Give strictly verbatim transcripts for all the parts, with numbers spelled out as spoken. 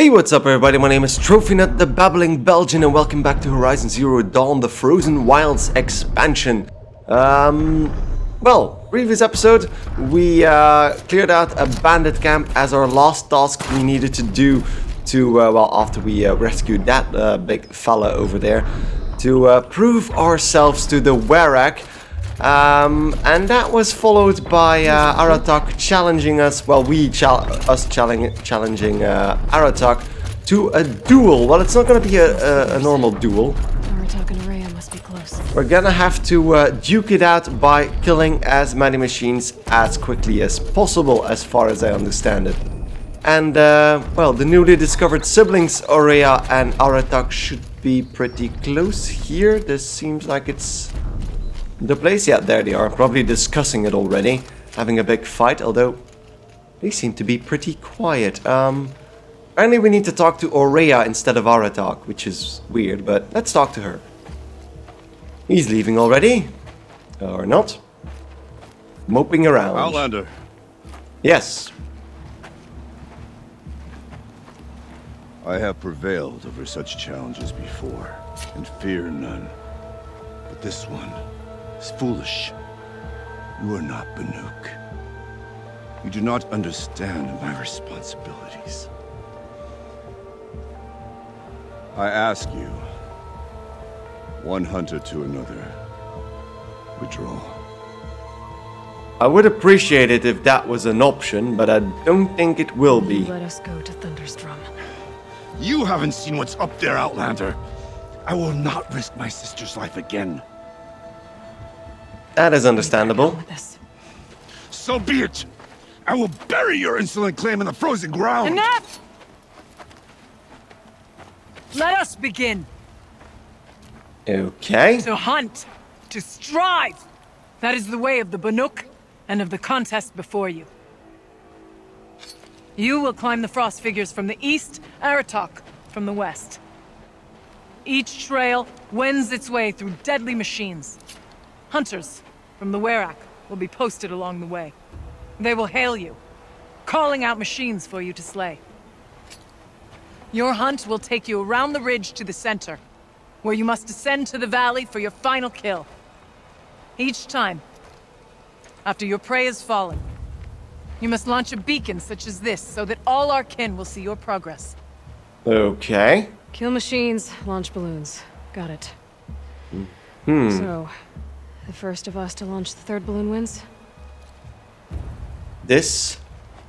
Hey, what's up everybody, my name is TrophyNut the Babbling Belgian and welcome back to Horizon Zero Dawn, the Frozen Wilds expansion. Um, well, previous episode we uh, cleared out a bandit camp as our last task we needed to do to, uh, well, after we uh, rescued that uh, big fella over there, to uh, prove ourselves to the Werak. Um, and that was followed by uh, Aratak challenging us, well, we chal us challenging challenging uh, Aratak to a duel. Well, it's not going to be a, a, a normal duel. Aratak and Aurea must be close. We're gonna have to uh, duke it out by killing as many machines as quickly as possible, as far as I understand it. And uh, well, the newly discovered siblings Aurea and Aratak should be pretty close here. This seems like it's the place. Yeah, there they are, probably discussing it already, having a big fight, although they seem to be pretty quiet. Um, apparently we need to talk to Aurea instead of Aratak, which is weird, but let's talk to her. He's leaving already, or not, moping around. Outlander. Yes. I have prevailed over such challenges before, and fear none, but this one, it's foolish. You are not Banuk. You do not understand my responsibilities. I ask you, one hunter to another, withdraw. I would appreciate it if that was an option, but I don't think it will be. Let us go to Thunder's Drum. You haven't seen what's up there, Outlander. I will not risk my sister's life again. That is understandable. So be it! I will bury your insolent claim in the frozen ground! Enough! Let us begin! Okay. To hunt, to strive! That is the way of the Banuk and of the contest before you. You will climb the frost figures from the east, Aratak from the west. Each trail wends its way through deadly machines. Hunters from the Werak will be posted along the way. They will hail you, calling out machines for you to slay. Your hunt will take you around the ridge to the center, where you must descend to the valley for your final kill. Each time, after your prey has fallen, you must launch a beacon such as this, so that all our kin will see your progress. Okay. Kill machines, launch balloons. Got it. Hmm. So, the first of us to launch the third balloon wins? This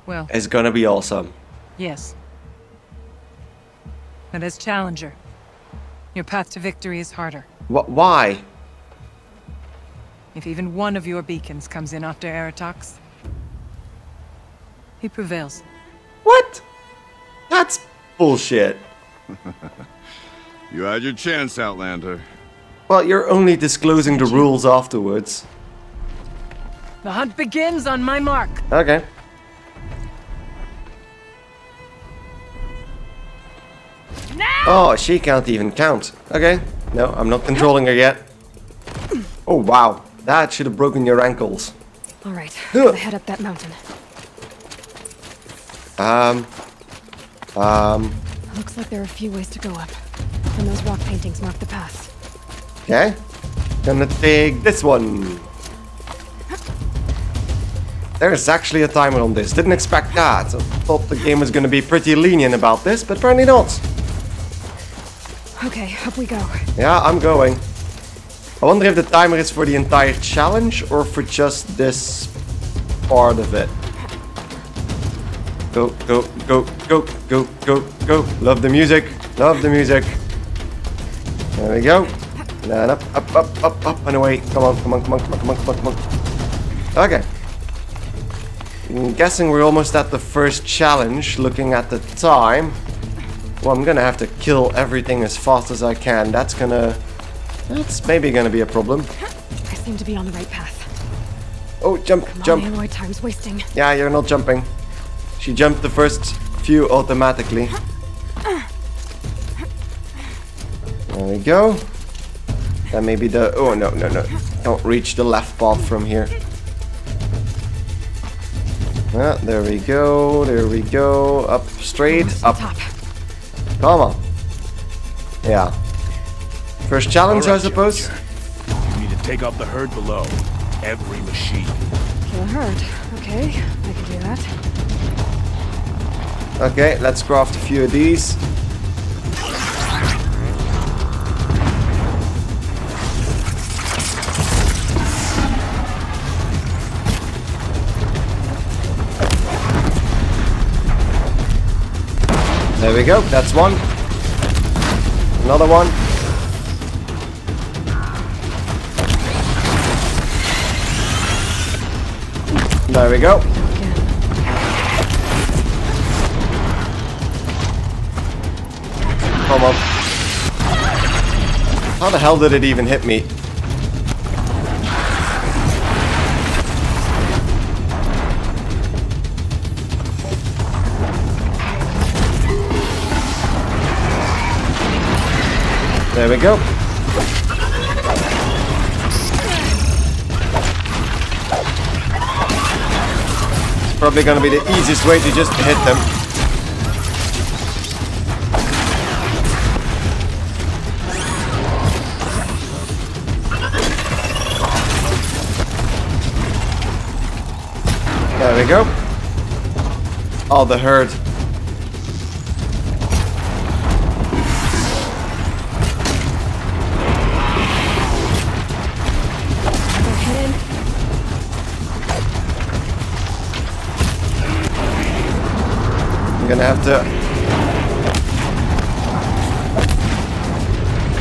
well, is gonna be awesome. Yes. But as challenger, your path to victory is harder. What? Why? If even one of your beacons comes in after Aratak's, he prevails. What? That's bullshit. You had your chance, Outlander. Well, you're only disclosing the rules afterwards. The hunt begins on my mark. Okay. No! Oh, she can't even count. Okay. No, I'm not controlling her yet. Oh, wow. That should have broken your ankles. All right. I head up that mountain. Um. Um. Looks like there are a few ways to go up. And those rock paintings mark the path. Okay, gonna take this one. There's actually a timer on this. Didn't expect that. I thought the game was gonna be pretty lenient about this, but apparently not. Okay, up we go. Yeah, I'm going. I wonder if the timer is for the entire challenge or for just this part of it. Go, go, go, go, go, go, go. Love the music. Love the music. There we go. And up, up, up, up, up, and away. Come on, come on, come on, come on, come on, come on, come on. Okay. I'm guessing we're almost at the first challenge, looking at the time. Well, I'm gonna have to kill everything as fast as I can. That's gonna... That's maybe gonna be a problem. I seem to be on the right path. Oh, jump, come jump. On, Aloy, time's wasting. Yeah, you're not jumping. She jumped the first few automatically. There we go. That may be the... Oh, no, no, no. Don't reach the left path from here. Ah, there we go. There we go. Up straight. Up. Come on. Yeah. First challenge, right, I suppose. Challenger. You need to take out the herd below. Every machine. Kill herd. Okay, I can do that. Okay, let's craft a few of these. There we go, that's one. Another one. There we go. Come on. How the hell did it even hit me? There we go. It's probably going to be the easiest way to just hit them. There we go. Oh, the herd. Gonna have to.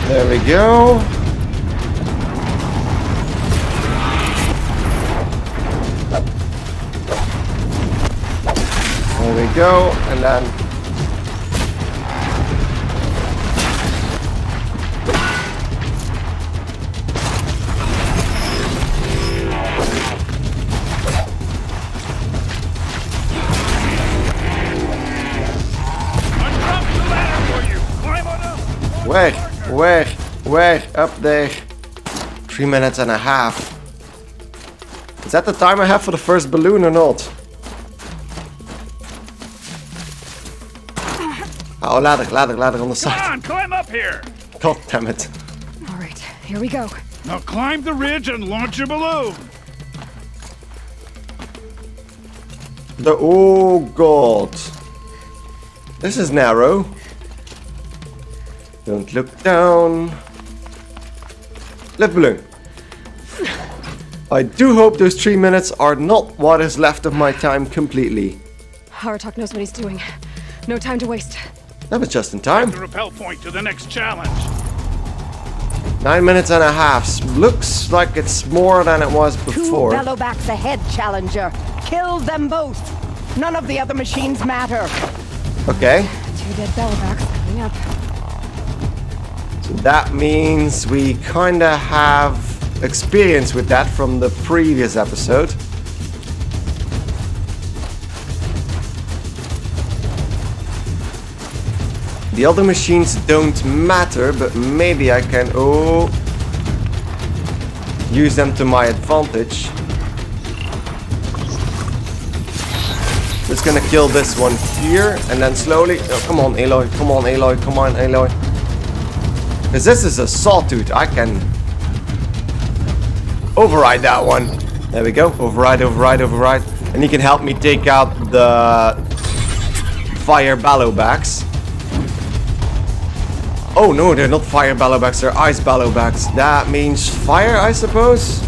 There we go. There we go, and then. Where? Where? Where? Up there. Three minutes and a half. Is that the time I have for the first balloon or not? Oh, ladder, ladder, ladder on the side. Come on, climb up here. God damn it. All right, here we go. Now climb the ridge and launch your balloon. The oh god. This is narrow. Don't look down. Lift balloon. I do hope those three minutes are not what is left of my time completely. Aratak knows what he's doing. No time to waste. That was just in time. The rappel point to the next challenge. Nine minutes and a half. Looks like it's more than it was before. Two bellowbacks ahead, Challenger. Kill them both. None of the other machines matter. Okay. Two dead bellowbacks coming up. That means we kind of have experience with that from the previous episode. The other machines don't matter, but maybe I can oh, use them to my advantage. Just gonna kill this one here, and then slowly... Oh, come on, Aloy, come on, Aloy, come on, Aloy. Because this is a sawtooth, I can override that one. There we go, override, override, override. And he can help me take out the fire ballowbacks. Oh no, they're not fire ballowbacks, they're ice ballowbacks. That means fire, I suppose?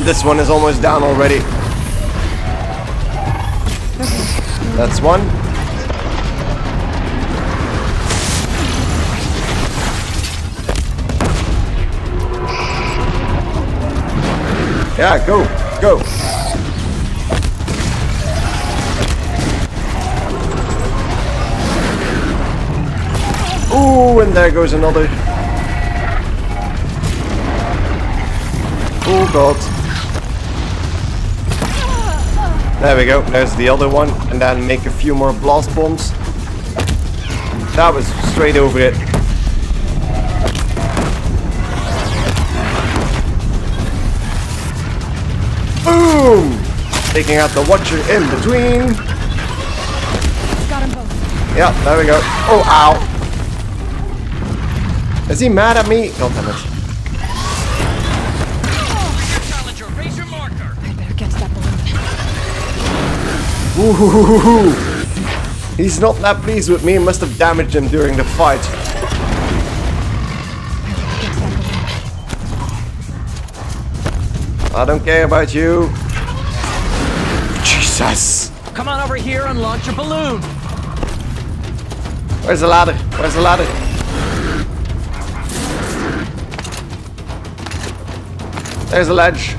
This one is almost down already. Okay. That's one. Yeah, go, go. Ooh, and there goes another. Oh, God. There we go, there's the other one, and then make a few more blast bombs. That was straight over it. Boom! Taking out the Watcher in between. Got him both. Yeah, there we go. Oh, ow! Is he mad at me? God damn it. Ooh, he's not that pleased with me. He must have damaged him during the fight. I don't care about you. Jesus! Come on over here and launch a balloon. Where's the ladder? Where's the ladder? There's a ledge.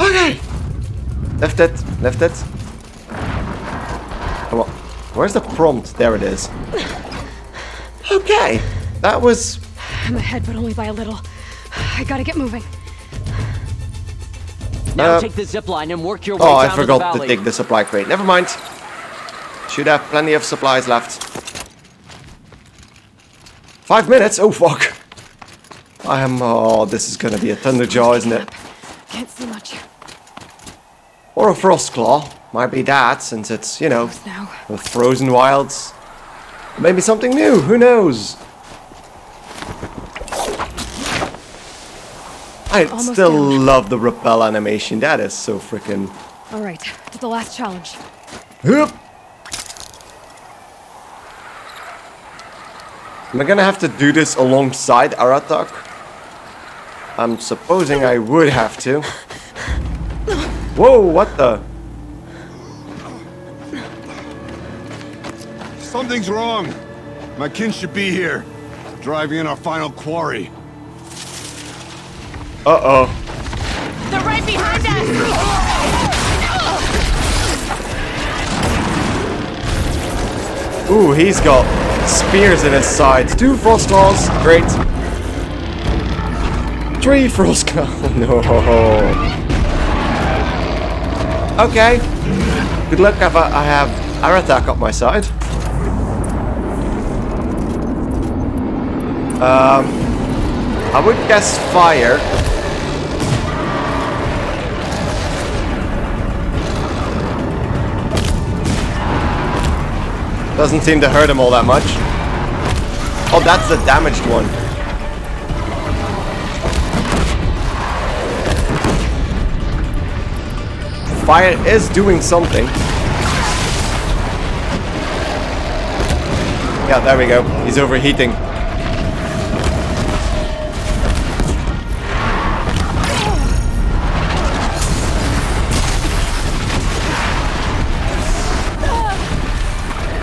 Okay. Left it, left it. Come on. Where's the prompt? There it is. Okay. That was... I'm ahead, but only by a little. I gotta get moving. Now uh, take the zip line and work your way oh, down I forgot the valley. To take the supply crate. Never mind. Should have plenty of supplies left. Five minutes? Oh, fuck. I am... Oh, this is gonna be a thunder jaw, isn't it? Can't see much. Or a Frostclaw. Might be that, since it's, you know, the Frozen Wilds. Maybe something new, who knows? I Almost still down. love the rappel animation, that is so freaking... Alright, to the last challenge. Hup. Am I gonna have to do this alongside Aratak? I'm supposing I would have to. Whoa, what the? Something's wrong. My kin should be here. Driving in our final quarry. Uh-oh. They're right behind us! Ooh, he's got spears in his sides. Two Frostclaws. Great. Three Frostclaws. No. Okay. Good luck if I have Aratak up my side. Um, I would guess fire. Doesn't seem to hurt him all that much. Oh, that's the damaged one. Fire is doing something. Yeah, there we go. He's overheating.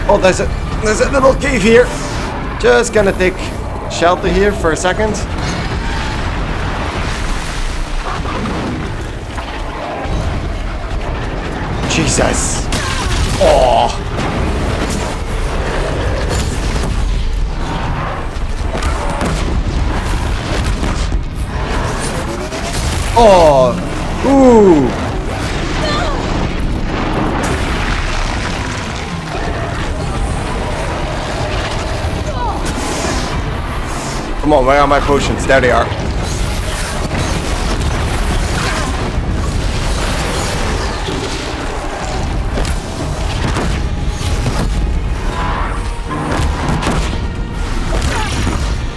Oh, there's a there's a little cave here. Just gonna take shelter here for a second. Jesus. Oh. Oh. Ooh. No. Come on, where are my potions? There they are.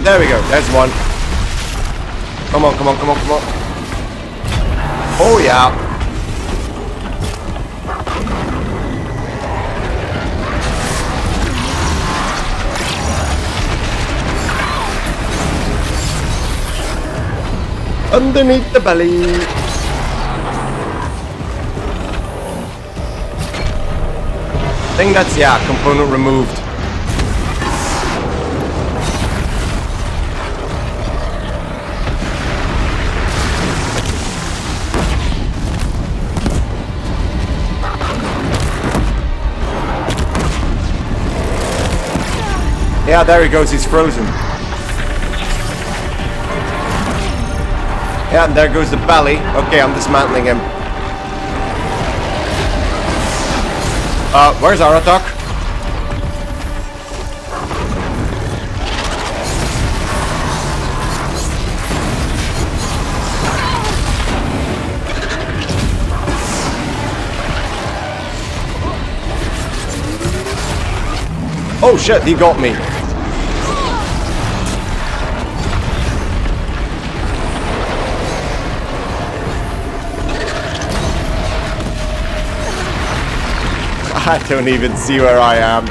There we go, there's one. Come on, come on, come on, come on. Oh, yeah. Underneath the belly. I think that's, yeah, component removed. Yeah, there he goes, he's frozen. Yeah, and there goes the belly. Okay, I'm dismantling him. Uh, where's Aratak? Oh shit, he got me. I don't even see where I am.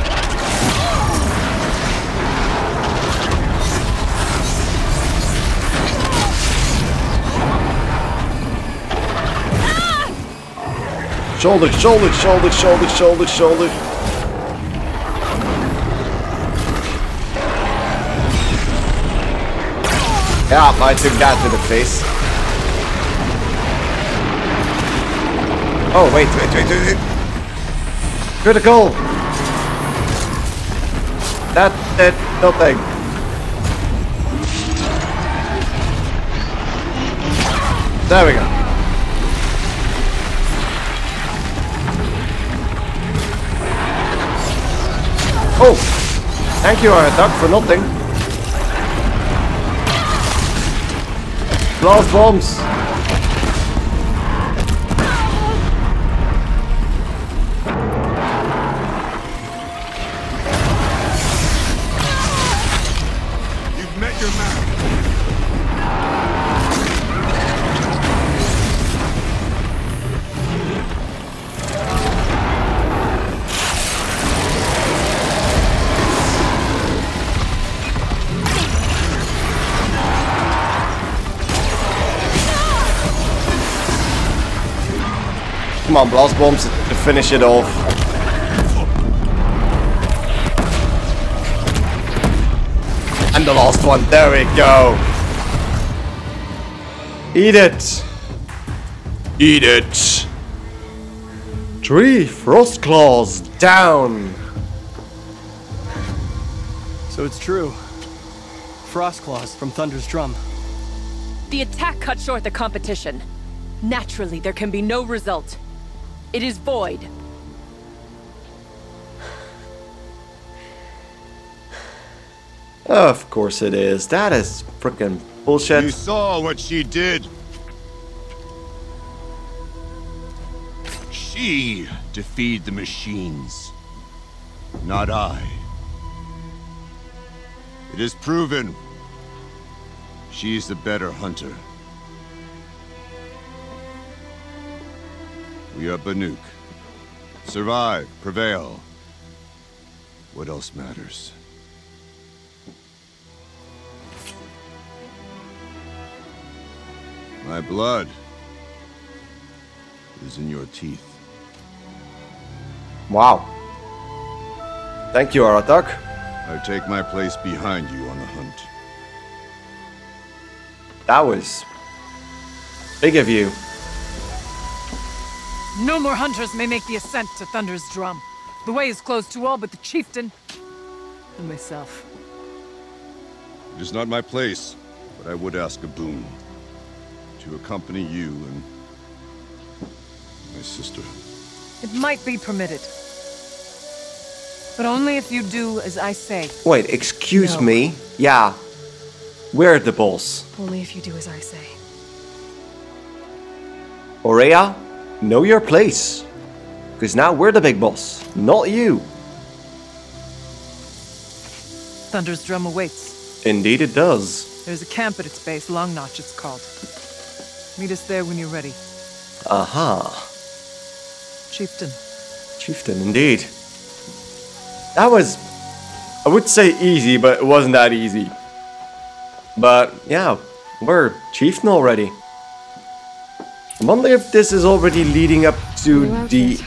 Shoulder, shoulder, shoulder, shoulder, shoulder, shoulder. Yeah, I took that to the face. Oh, wait, wait, wait, wait, wait. Critical! That did nothing. There we go. Oh! Thank you, Aratak, for nothing. Blast bombs! Come on, blast bombs to finish it off. And the last one, there we go. Eat it. Eat it. Three Frostclaws down. So it's true. Frostclaws from Thunder's Drum. The attack cut short the competition. Naturally, there can be no result. It is void. Of course it is. That is frickin' bullshit. You saw what she did. She defeated the machines. Not I. It is proven. She is the better hunter. We are Banuk. Survive, prevail. What else matters? My blood is in your teeth. Wow. Thank you, Aratak. I take my place behind you on the hunt. That was big of you. No more hunters may make the ascent to Thunder's Drum. The way is closed to all but the chieftain and myself. It is not my place, but I would ask a boon to accompany you and my sister. It might be permitted, but only if you do as I say. Wait, excuse no. me? Yeah, we're the boss. Only if you do as I say. Aurea? Know your place, because now we're the big boss, not you. Thunder's Drum awaits. Indeed it does. There's a camp at its base, Long Notch it's called. Meet us there when you're ready. Aha. Chieftain. Chieftain, indeed. That was, I would say easy, but it wasn't that easy. But yeah, we're chieftain already. I wonder if this is already leading up to the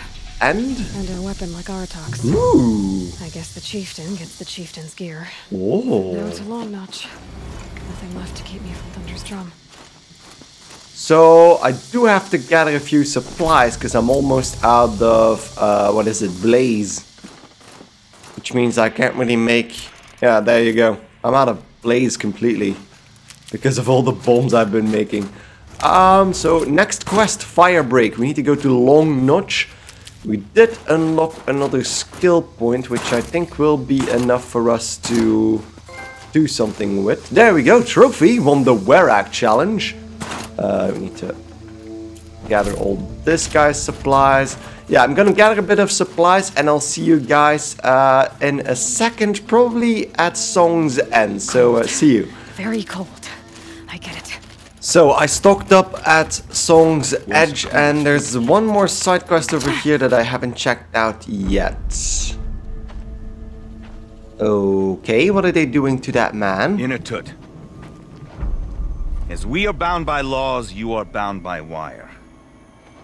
end? And a weapon like Aratak's. Ooh. I guess the chieftain gets the chieftain's gear. Oh. Now it's a Long Notch. Nothing left to keep me from Thunder's Drum. So I do have to gather a few supplies because I'm almost out of uh, what is it, blaze, which means I can't really make. Yeah, there you go. I'm out of blaze completely because of all the bombs I've been making. Um, so next quest, Firebreak. We need to go to Long Notch We did unlock another skill point, which I think will be enough for us to do something with. There we go, trophy, won the Werak challenge. Uh, we need to gather all this guy's supplies. Yeah, I'm gonna gather a bit of supplies and I'll see you guys uh, in a second, probably at Song's End, so uh, see you. Very cold, I get it. So I stocked up at Song's Edge and there's one more side quest over here that I haven't checked out yet. Okay, what are they doing to that man? Inertut. As we are bound by laws, you are bound by wire.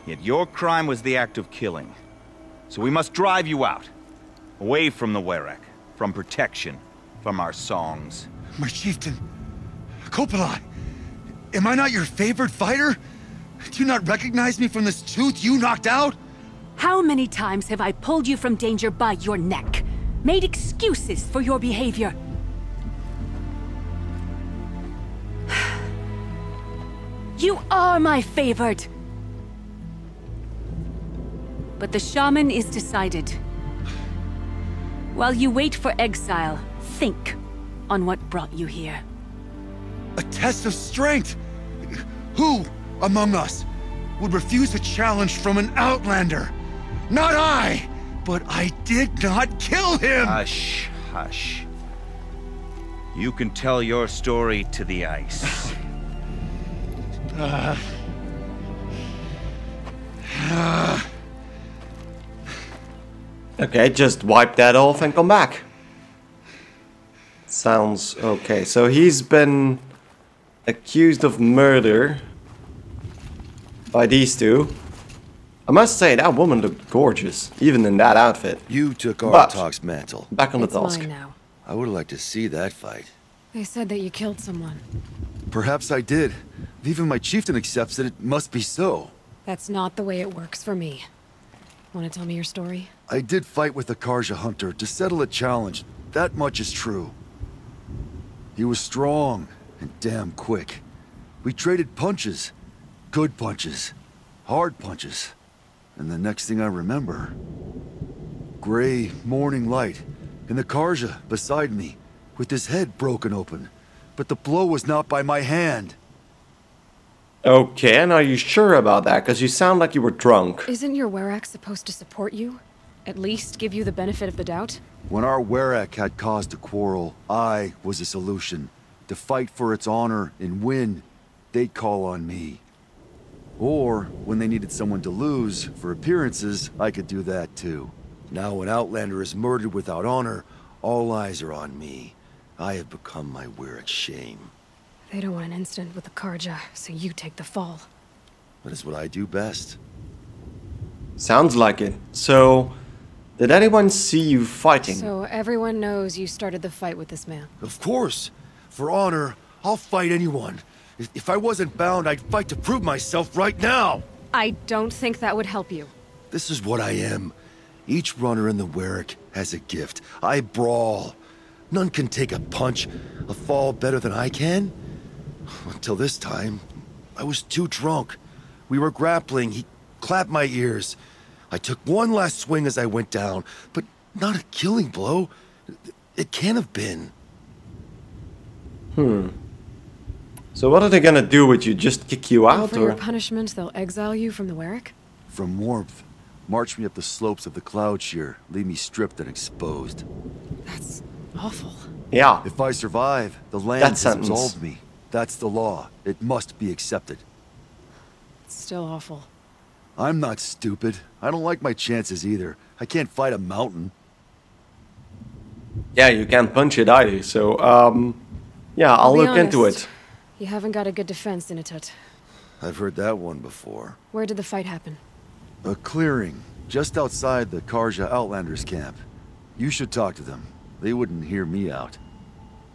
Yet your crime was the act of killing. So we must drive you out. Away from the Werak, from protection, from our songs. My chieftain, Coppola, am I not your favorite fighter? Do you not recognize me from this tooth you knocked out? How many times have I pulled you from danger by your neck? Made excuses for your behavior? You are my favorite. But the shaman is decided. While you wait for exile, think on what brought you here. A test of strength! Who among us would refuse a challenge from an outlander? Not I! But I did not kill him! Hush, hush. You can tell your story to the ice. uh, uh, Okay, just wipe that off and come back. Sounds okay. So he's been accused of murder by these two. I must say, that woman looked gorgeous, even in that outfit. You took Aratak's mantle. Back on the task. It's mine now. I would like to see that fight. They said that you killed someone. Perhaps I did. Even my chieftain accepts that it must be so. That's not the way it works for me. Want to tell me your story? I did fight with a Karja hunter to settle a challenge. That much is true. He was strong and damn quick. We traded punches. Good punches. Hard punches. And the next thing I remember... gray morning light. And the Karja beside me. With his head broken open. But the blow was not by my hand. Okay, and are you sure about that? Because you sound like you were drunk. Isn't your Werak supposed to support you? At least give you the benefit of the doubt? When our Werak had cause to quarrel, I was the solution. To fight for its honor and win, they'd call on me. Or, when they needed someone to lose, for appearances, I could do that too. Now an outlander is murdered without honor, all eyes are on me. I have become my Werak's shame. They don't want an incident with the Karja, so you take the fall. That is what I do best. Sounds like it. So, did anyone see you fighting? So everyone knows you started the fight with this man. Of course. For honor, I'll fight anyone. If, if I wasn't bound, I'd fight to prove myself right now. I don't think that would help you. This is what I am. Each runner in the Werak has a gift. I brawl. None can take a punch, a fall better than I can. Until this time, I was too drunk. We were grappling, he clapped my ears. I took one last swing as I went down, but not a killing blow. It can't have been. Hmm. So what are they gonna do with you? Just kick you out, or? For your punishment, they'll exile you from the Werak? From warmth. March me up the slopes of the Cloud Shear, leave me stripped and exposed. That's awful. Yeah. If I survive, the land has absolved me. That's the law. It must be accepted. It's still awful. I'm not stupid. I don't like my chances either. I can't fight a mountain. Yeah, you can't punch it either, so, um... yeah, I'll, I'll look honest, into it. You haven't got a good defense, Inertut. I've heard that one before. Where did the fight happen? A clearing, just outside the Karja Outlanders camp. You should talk to them. They wouldn't hear me out.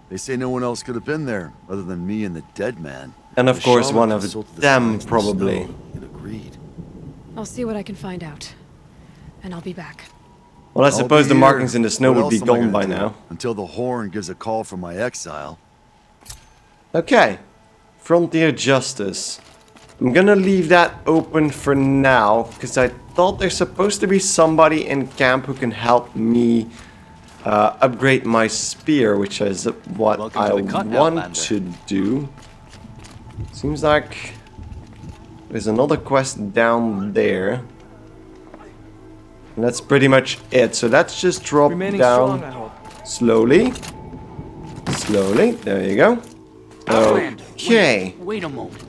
They say no one else could have been there, other than me and the dead man. And of course one of them, probably. It agreed. I'll see what I can find out. And I'll be back. Well, I suppose the markings in the snow would be gone by now. Until the horn gives a call for my exile. Okay. Frontier Justice. I'm gonna leave that open for now, because I thought there's supposed to be somebody in camp who can help me uh, upgrade my spear, which is what Welcome I to want to do. Seems like there's another quest down there. And that's pretty much it. So let's just drop Remaining down slowly. Slowly. There you go. Okay. Wait, wait a moment.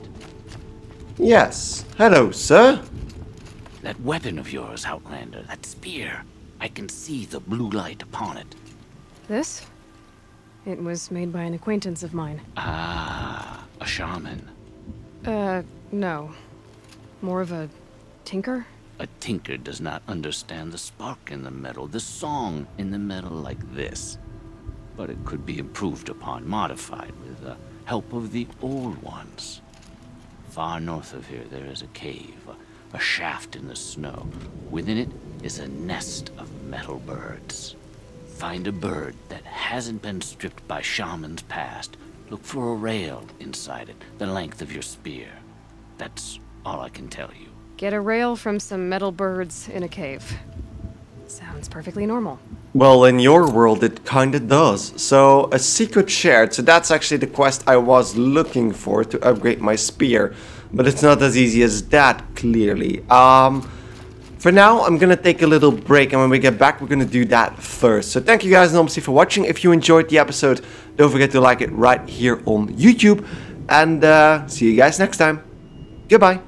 Yes. Hello, sir. That weapon of yours, Outlander, that spear. I can see the blue light upon it. This? It was made by an acquaintance of mine. Ah, a shaman. Uh, no. More of a tinker? A tinker does not understand the spark in the metal, the song in the metal like this. But it could be improved upon, modified with the help of the old ones. Far north of here, there is a cave. A shaft in the snow. Within it is a nest of metal birds. Find a bird that hasn't been stripped by shamans past. Look for a rail inside it, the length of your spear. That's all I can tell you. Get a rail from some metal birds in a cave. Sounds perfectly normal. Well, in your world it kinda does. So, a secret shared. So that's actually the quest I was looking for to upgrade my spear. But it's not as easy as that, clearly. Um, for now, I'm gonna take a little break, and when we get back, we're gonna do that first. So thank you guys enormously for watching. If you enjoyed the episode, don't forget to like it right here on YouTube. And uh, see you guys next time. Goodbye.